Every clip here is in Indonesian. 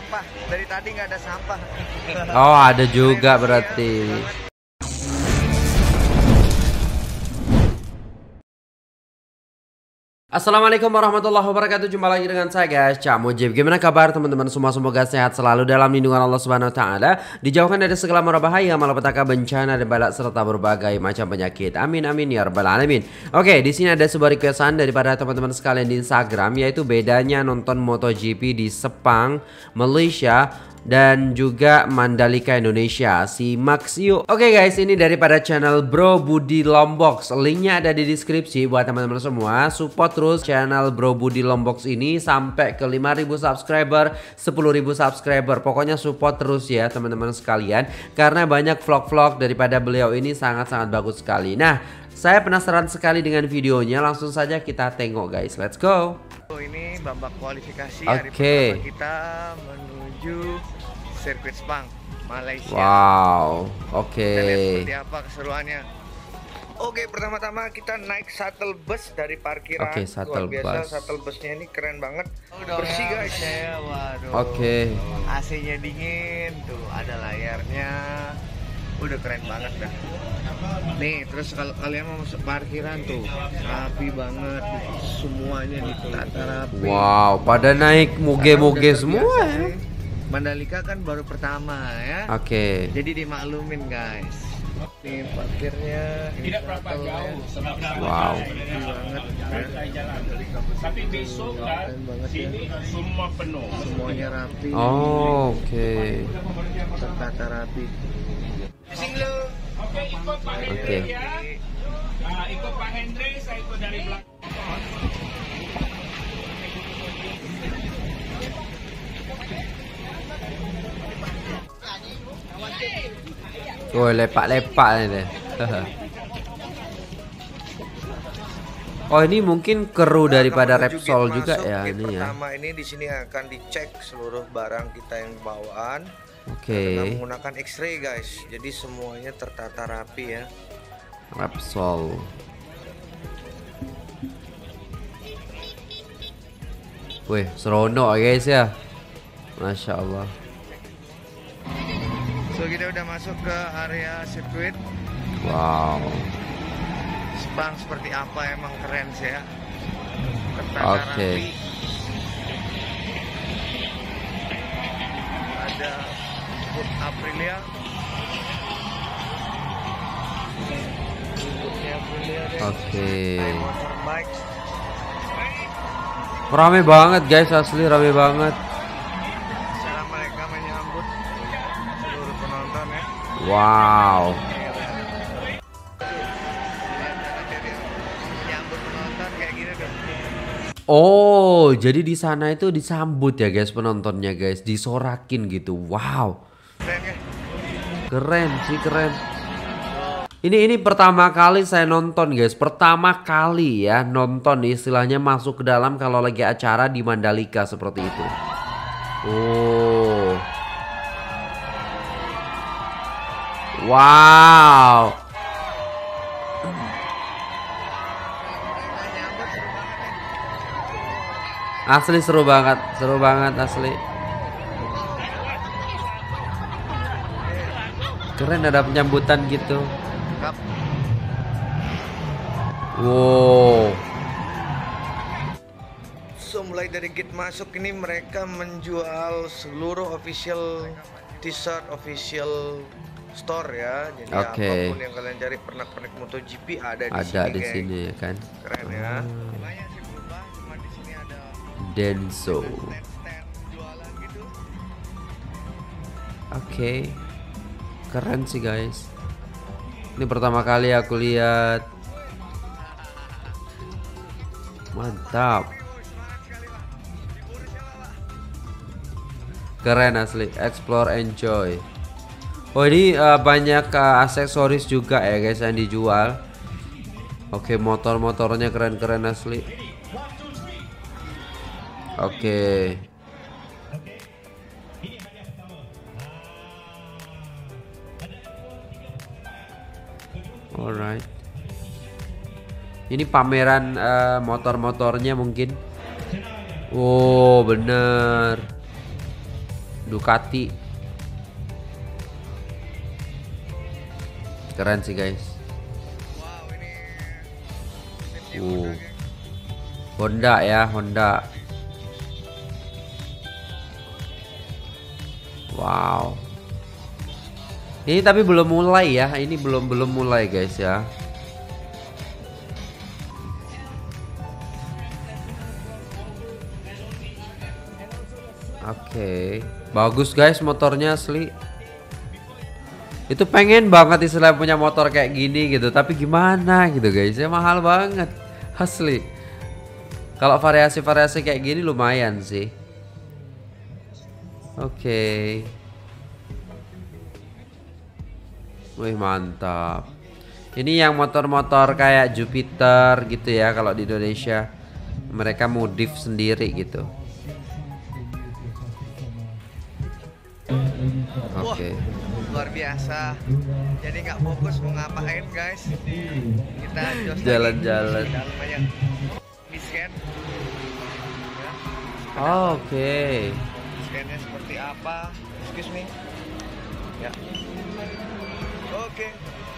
sampah. Dari tadi nggak ada sampah. Oh, ada juga berarti. Assalamualaikum warahmatullahi wabarakatuh. Jumpa lagi dengan saya guys, Cak Mojib. Gimana kabar teman-teman semua? Semoga sehat selalu dalam lindungan Allah Subhanahu wa taala, dijauhkan dari segala mara bahaya, malapetaka, bencana dan bala serta berbagai macam penyakit. Amin amin ya rabbal alamin. Oke, di sini ada sebuah requestan daripada teman-teman sekalian di Instagram, yaitu bedanya nonton MotoGP di Sepang, Malaysia dan juga Mandalika Indonesia. Simak yuk. Oke guys, ini daripada channel Bro Budi Lombok. Linknya ada di deskripsi buat teman-teman semua. Support terus channel Bro Budi Lombok ini sampai ke 5.000 subscriber, 10.000 subscriber. Pokoknya support terus ya teman-teman sekalian, karena banyak vlog-vlog daripada beliau ini sangat-sangat bagus sekali. Nah, saya penasaran sekali dengan videonya. Langsung saja kita tengok guys. Let's go. Ini babak kualifikasi hari pertama kita menuju sirkuit Sepang, Malaysia. Wow, oke. Kita lihat seperti apa keseruannya. Oke, pertama-tama kita naik shuttle bus dari parkiran. Oke, shuttle bus. Biasa shuttle busnya ini keren banget. Bersih guys. Oke. AC-nya dingin, tuh ada layarnya. Udah keren banget dah. Nih, terus kalau kalian mau masuk parkiran tuh rapi banget, semuanya ditata rapi. Wow, pada naik moge-moge semua ya. Mandalika kan baru pertama ya. Oke. Jadi dimaklumin guys. Nih parkirnya. Tidak berapa jauh. Wow. Tapi besok kan sini semua penuh. Semuanya rapi. Oh, oke. Tertata rapi. Oke. Ikut Pak Hendri, saya ikut dari belakang. Oh, lepak-lepak ni deh. Oh, ini mungkin kru daripada Repsol juga ya ini ya. Pertama ini di sini akan dicek seluruh barang kita yang bawaan. Oke. Kita menggunakan X-ray guys, jadi semuanya tertata rapi ya. Repsol. Wih, seronok guys ya, masya Allah. So kita udah masuk ke area sirkuit. Wow. Sepang seperti apa, emang keren sih ya. Tertata rapi. Ada Aprilia. Oke. Rame banget guys, asli rame banget. Cara mereka menyambut seluruh penonton ya. Wow. Oh, jadi di sana itu disambut ya guys penontonnya guys, disorakin gitu. Wow. Keren sih, keren. Ini pertama kali saya nonton guys, pertama kali ya nonton, istilahnya masuk ke dalam kalau lagi acara di Mandalika seperti itu. Oh. Wow. Asli seru banget asli. Keren, ada penyambutan gitu. Wow. So mulai dari gate masuk ini mereka menjual seluruh official t-shirt, official store ya. Jadi apapun yang kalian cari, pernak-pernik MotoGP ada di sini. Ada di sini ya kan. Keren ya. Denso. Oke. Keren sih guys. Ini pertama kali aku lihat. Mantap. Keren asli. Explore, enjoy. Oh, ini banyak aksesoris juga ya guys yang dijual. Oke, motor-motornya keren-keren asli. Oke. Alright. Ini pameran motor-motornya mungkin. Oh, bener. Ducati. Keren sih guys. Honda ya, Honda. Wow. Ini tapi belum mulai ya. Ini belum mulai guys ya. Oke, bagus guys motornya asli. Itu pengen banget istilah punya motor kayak gini gitu. Tapi gimana gitu guys ya, mahal banget asli. Kalau variasi-variasi kayak gini lumayan sih. Oke. Wih mantap. Ini yang motor-motor kayak Jupiter gitu ya. Kalau di Indonesia mereka modif sendiri gitu. Oke. Luar biasa. Jadi nggak fokus mau ngapain guys. Kita jalan-jalan. Oke. Scan-nya seperti apa? Excuse me. Ya. Oke.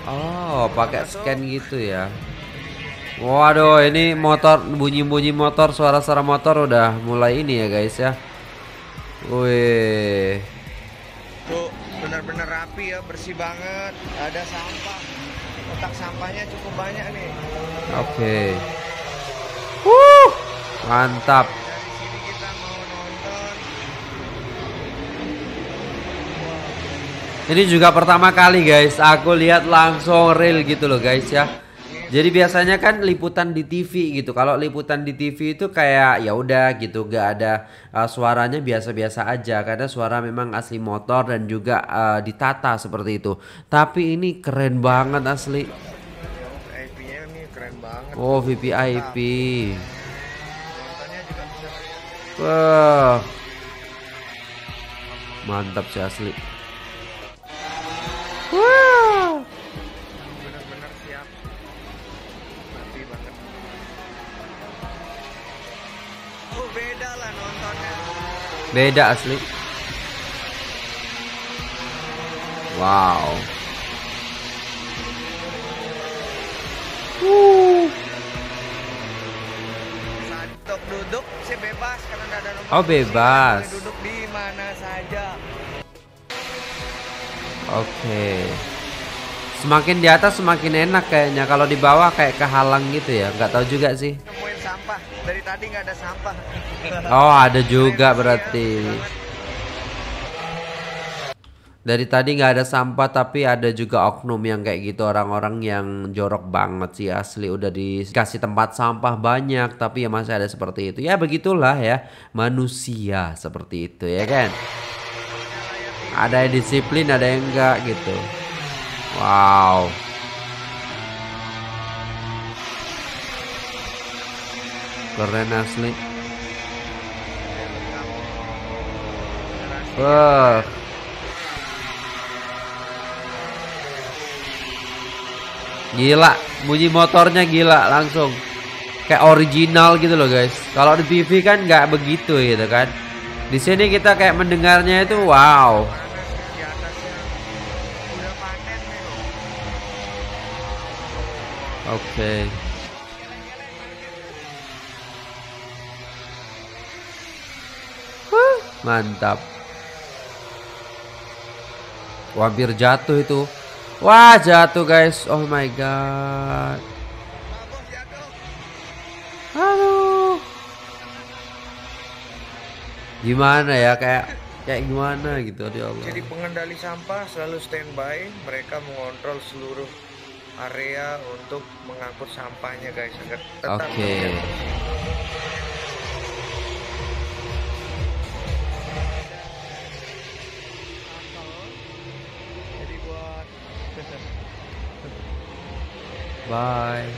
Oh, pakai scan gitu ya. Waduh, ini motor bunyi-bunyi motor, suara-suara motor udah mulai ini ya guys ya. Wih. Tuh, benar-benar rapi ya, bersih banget. Ada sampah. Kotak sampahnya cukup banyak nih. Oke. Mantap. Ini juga pertama kali guys, aku lihat langsung real gitu loh guys ya. Jadi biasanya kan liputan di TV gitu. Kalau liputan di TV itu kayak ya udah gitu, gak ada suaranya biasa-biasa aja. Karena suara memang asli motor dan juga ditata seperti itu. Tapi ini keren banget asli. Oh VVIP. Wah, mantap sih asli. Wow. Benar-benar siap. Mati banget. Oh, beda lah nontonnya. Beda asli. Wow. Saat duduk saya bebas karena ada nomor. Oh, bebas. Saya duduk di mana saja. Oke. Semakin di atas semakin enak kayaknya. Kalau di bawah kayak kehalang gitu ya. Nggak tahu juga sih. Nemuin sampah. Dari tadi nggak ada sampah. Oh, ada juga berarti. Dari tadi nggak ada sampah, tapi ada juga oknum yang kayak gitu, orang-orang yang jorok banget sih asli. Udah dikasih tempat sampah banyak, tapi ya masih ada seperti itu. Ya begitulah ya, manusia seperti itu ya kan. Ada yang disiplin, ada yang enggak gitu. Wow. Keren asli. Wah. Gila, bunyi motornya gila langsung. Kayak original gitu loh guys. Kalau di TV kan nggak begitu gitu kan. Di sini kita kayak mendengarnya itu wow. Oke. Mantap. Hampir jatuh itu. Wah, jatuh guys. Oh my god. Halo. Gimana ya, kayak gimana gitu ya Allah. Jadi pengendali sampah selalu standby, mereka mengontrol seluruh area untuk mengangkut sampahnya guys agar tetap. Oke. Jadi buat bye.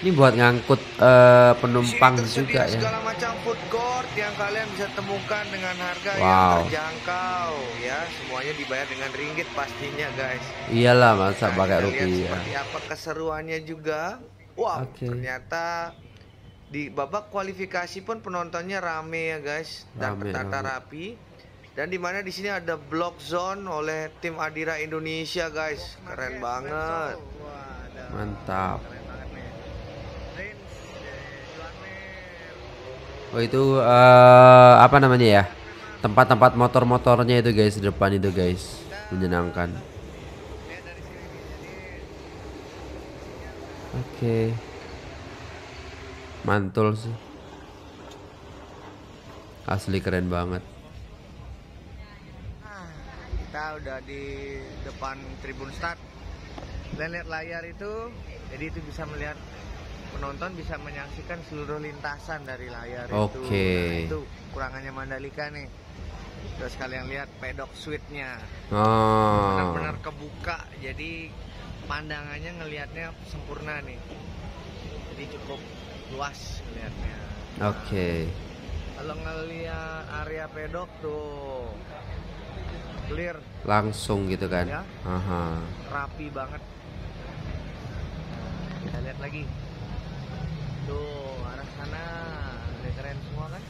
Ini buat ngangkut penumpang juga ya. Segala macam food court yang kalian bisa temukan dengan harga yang terjangkau ya. Semuanya dibayar dengan ringgit pastinya guys. Iyalah masa pakai rupiah. Seperti apa keseruannya juga. Wah, ternyata di babak kualifikasi pun penontonnya rame ya guys. Dan tertata rapi. Dan dimana di sini ada block zone oleh tim Adira Indonesia, guys. Keren banget. Mantap. Oh itu apa namanya ya, tempat-tempat motor-motornya itu guys, di depan itu guys, menyenangkan. Oke, mantul sih, asli keren banget. Kita udah di depan tribun start. Lihat layar itu, jadi itu bisa melihat, penonton bisa menyaksikan seluruh lintasan dari layar itu. Nah, itu kurangannya Mandalika nih. Terus kalian lihat pedok suite-nya. Oh. Benar-benar kebuka, jadi pandangannya ngelihatnya sempurna nih. Jadi cukup luas ngelihatnya. Nah, kalau ngelihat area pedok tuh clear. Langsung gitu kan. Ya. Aha. Rapi banget. Kita lihat lagi. Tuh, arah sana udah keren semua kan.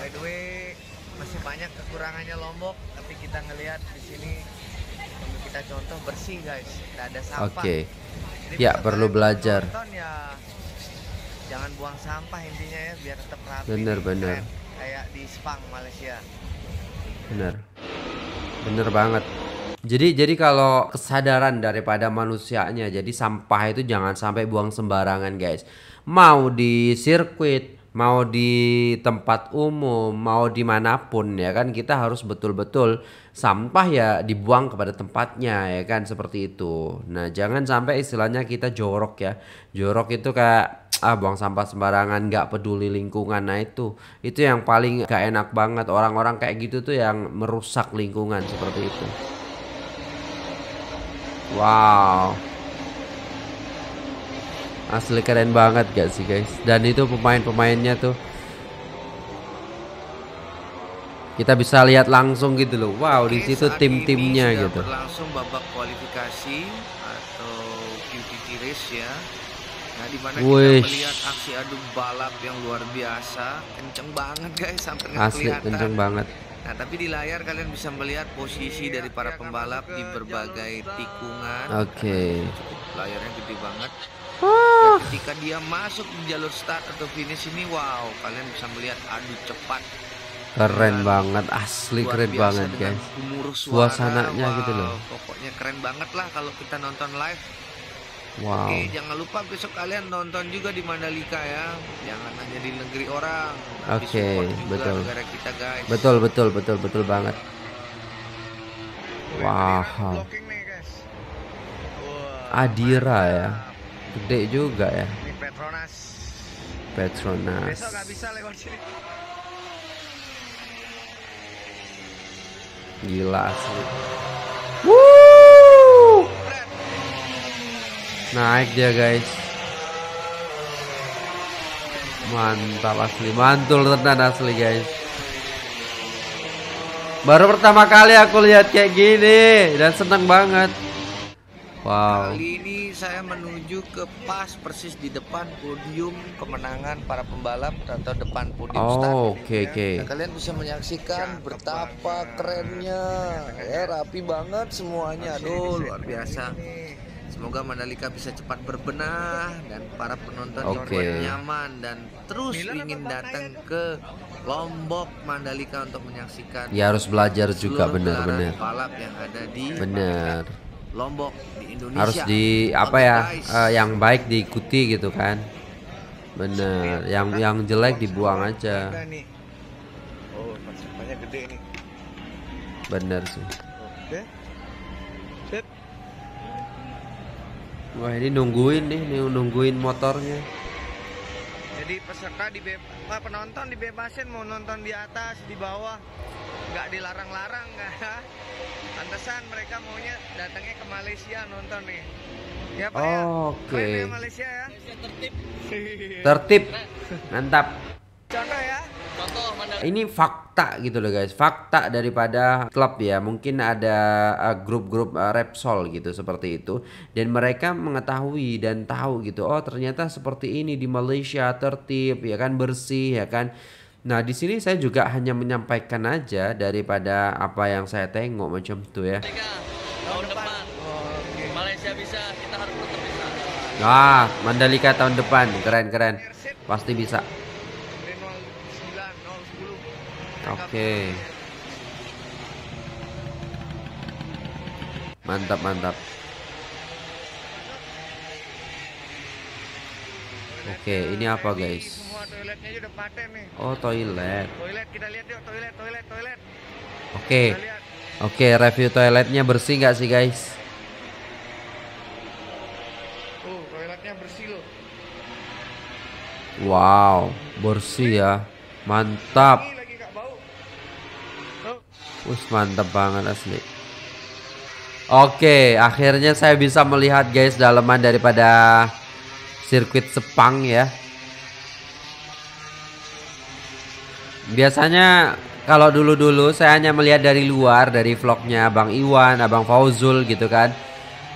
By the way, masih banyak kekurangannya Lombok, tapi kita ngelihat di sini untuk kita contoh bersih guys, tidak ada sampah. Ya, perlu belajar. Ya, jangan buang sampah intinya ya, biar tetap rapi. Bener. Kayak di Sepang, Malaysia. Bener banget. Jadi kalau kesadaran daripada manusianya, jadi sampah itu jangan sampai buang sembarangan guys. Mau di sirkuit, mau di tempat umum, mau dimanapun ya kan, kita harus betul-betul sampah ya dibuang kepada tempatnya ya kan, seperti itu. Nah jangan sampai istilahnya kita jorok ya. Jorok itu kayak buang sampah sembarangan, gak peduli lingkungan. Nah itu yang paling gak enak banget. Orang-orang kayak gitu tuh yang merusak lingkungan seperti itu. Wow, asli keren banget gak sih guys. Dan itu pemain-pemainnya tuh kita bisa lihat langsung gitu loh. Wow, di situ tim-timnya gitu. Berlangsung babak kualifikasi atau QTT race ya. Nah dimana kita melihat aksi adu balap yang luar biasa, kenceng banget guys, hampir asli kenceng banget. Nah tapi di layar kalian bisa melihat posisi dari para pembalap di berbagai tikungan. Layarnya gede banget. Dan ketika dia masuk di jalur start atau finish ini, wow, kalian bisa melihat adu cepat. Keren banget, asli keren banget guys. Suasananya gitu loh. Pokoknya keren banget lah kalau kita nonton live. Oke, jangan lupa besok kalian nonton juga di Mandalika ya. Jangan hanya di negeri orang. Betul. Negara kita, guys. Betul banget. Wow. Adira ya. Gede juga ya. Ini Petronas. Besok nggak bisa lewat sini. Gila asli. Naik dia guys. Mantap asli. Mantul tenan asli guys. Baru pertama kali aku lihat kayak gini dan seneng banget. Wow. Kali ini saya menuju ke pas persis di depan podium kemenangan para pembalap atau depan podium start. Nah, kalian bisa menyaksikan betapa kerennya. Ya, rapi banget semuanya. Aduh, luar biasa. Semoga Mandalika bisa cepat berbenah dan para penonton dibuat nyaman dan terus ingin datang ke Lombok Mandalika untuk menyaksikan. Ya harus belajar juga, benar-benar. Balap yang ada di Lombok di Indonesia. Harus di yang baik diikuti gitu kan. Bener. Yang jelek dibuang aja. Bener sih. Wah ini nungguin nih, nungguin motornya. Jadi peserta penonton dibebasin, mau nonton di atas, di bawah, nggak dilarang-larang, nggak. Pantesan mereka maunya datangnya ke Malaysia nonton nih. Ya Pak ya. Ke Malaysia ya. Tertib. Tertib. Mantap. Contoh ya. Ini fakta gitu loh guys, fakta daripada klub ya. Mungkin ada grup-grup Repsol gitu seperti itu, dan mereka mengetahui dan tahu gitu. Oh ternyata seperti ini di Malaysia, tertib ya kan, bersih ya kan. Nah, di sini saya juga hanya menyampaikan aja daripada apa yang saya tengok macam itu ya. Tahun depan. Oh, okay. Malaysia bisa, kita harus tetap bisa. Wah, Mandalika tahun depan, keren-keren. Pasti bisa. Oke. Okay. Mantap-mantap. Oke, ini apa guys? Oh, toilet. Toilet, kita lihat yuk, toilet. Oke. Oke, review toiletnya bersih nggak sih guys? Oh, toiletnya bersih loh. Wow, bersih ya. Mantap. Wih, mantap banget asli. Oke, akhirnya saya bisa melihat guys dalaman daripada sirkuit Sepang ya. Biasanya kalau dulu-dulu saya hanya melihat dari luar, dari vlognya Bang Iwan, Abang Fauzul gitu kan.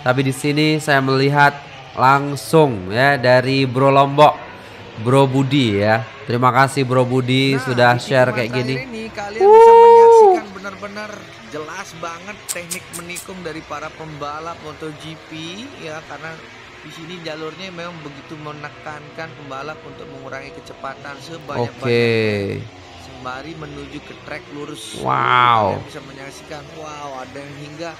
Tapi di sini saya melihat langsung ya dari Bro Lombok, Bro Budi ya. Terima kasih Bro Budi sudah share kayak gini. Ini kalian bisa menyaksikan benar-benar jelas banget teknik menikung dari para pembalap MotoGP ya, karena di sini jalurnya memang begitu menekankan pembalap untuk mengurangi kecepatan sebanyak-banyaknya. Okay. Sembari menuju ke trek lurus. Wow. Bisa menyaksikan. Wow, ada yang hingga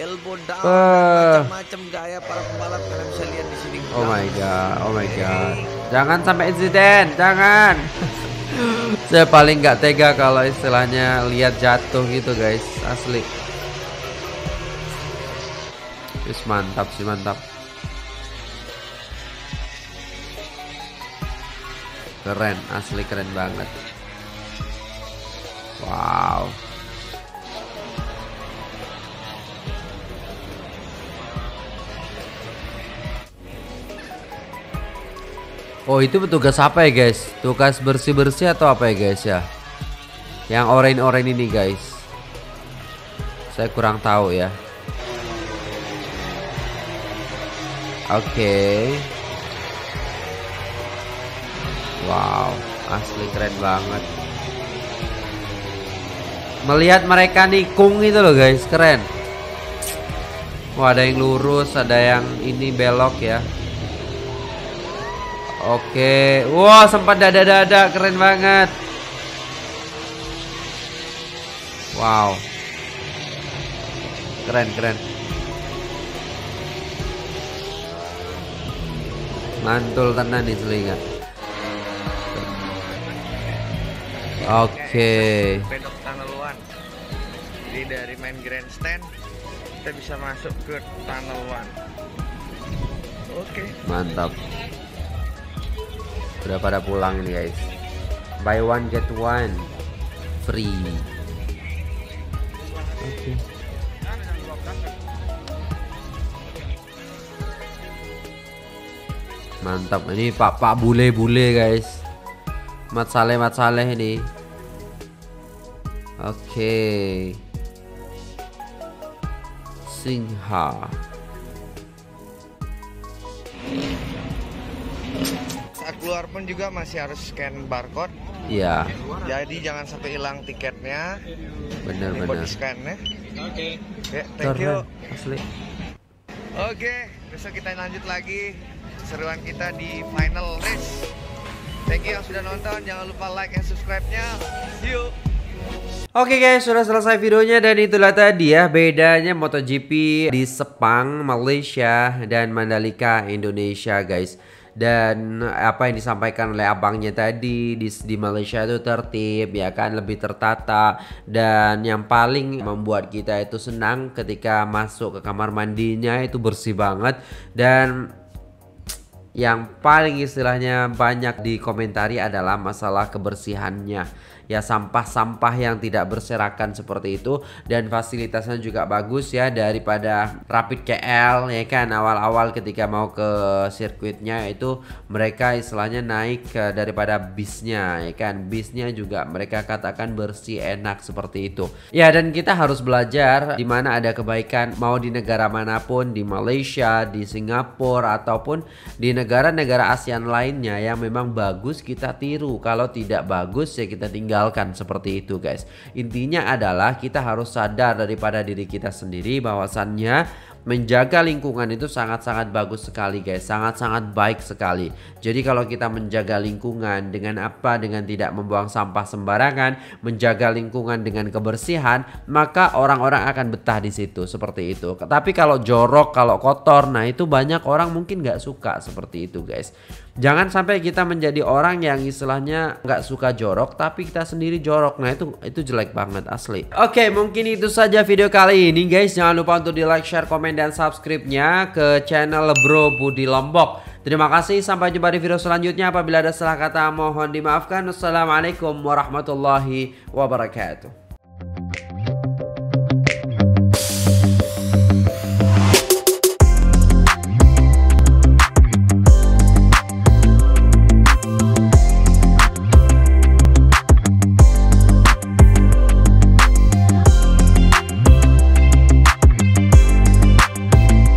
elbow down, macam-macam gaya para pembalap kalian bisa lihat di sini. Oh my god, oh my god. Jangan sampai insiden, jangan. Saya paling nggak tega kalau istilahnya lihat jatuh gitu guys, asli. Wis mantap sih, mantap. Keren, asli keren banget. Wow. Oh, itu petugas apa ya guys? Tugas bersih-bersih atau apa ya guys ya? Yang orange-orange ini guys, saya kurang tahu ya. Oke. Wow, asli keren banget. Melihat mereka nikung itu loh guys, keren. Wah, ada yang lurus, ada yang ini belok ya. Oke, wah, wow, sempat dada-dada, keren banget. Wow, keren. Mantul tenan nih selingan. Oke. Pedok tunnel 1. Jadi dari main grandstand kita bisa masuk ke tunnel 1. Oke. Mantap. Udah pada pulang nih guys. Buy one get one free. Oke. Mantap. Ini pak-pak bule-bule guys. Mat saleh ini. Oke. Singha. Saat keluar pun juga masih harus scan barcode. Iya. Jadi jangan sampai hilang tiketnya. Benar. Scan-nya. Oke. Thank you. Asli. Oke, besok kita lanjut lagi seruan kita di final race. Thank you yang sudah nonton, jangan lupa like and subscribe-nya. See you. Oke guys, sudah selesai videonya dan itulah tadi ya bedanya MotoGP di Sepang, Malaysia dan Mandalika, Indonesia guys. Dan apa yang disampaikan oleh abangnya tadi, di Malaysia itu tertib ya kan, lebih tertata. Dan yang paling membuat kita itu senang ketika masuk ke kamar mandinya itu bersih banget. Dan yang paling istilahnya banyak dikomentari adalah masalah kebersihannya ya, sampah-sampah yang tidak berserakan seperti itu. Dan fasilitasnya juga bagus ya, daripada Rapid KL ya kan, awal-awal ketika mau ke sirkuitnya itu mereka istilahnya naik daripada bisnya ya kan, bisnya juga mereka katakan bersih, enak seperti itu ya. Dan kita harus belajar di mana ada kebaikan, mau di negara manapun, di Malaysia, di Singapura ataupun di negara-negara ASEAN lainnya yang memang bagus kita tiru, kalau tidak bagus ya kita tinggalkan seperti itu guys. Intinya adalah kita harus sadar daripada diri kita sendiri bahwasannya menjaga lingkungan itu sangat-sangat bagus sekali guys, sangat-sangat baik sekali. Jadi kalau kita menjaga lingkungan dengan apa? Dengan tidak membuang sampah sembarangan, menjaga lingkungan dengan kebersihan, maka orang-orang akan betah di situ seperti itu. Tapi kalau jorok, kalau kotor, nah itu banyak orang mungkin nggak suka seperti itu guys. Jangan sampai kita menjadi orang yang istilahnya nggak suka jorok tapi kita sendiri jorok. Nah itu jelek banget asli. Oke, mungkin itu saja video kali ini guys. Jangan lupa untuk di like, share, komen, dan subscribe-nya ke channel Bro Budi Lombok. Terima kasih, sampai jumpa di video selanjutnya. Apabila ada salah kata mohon dimaafkan. Wassalamualaikum warahmatullahi wabarakatuh.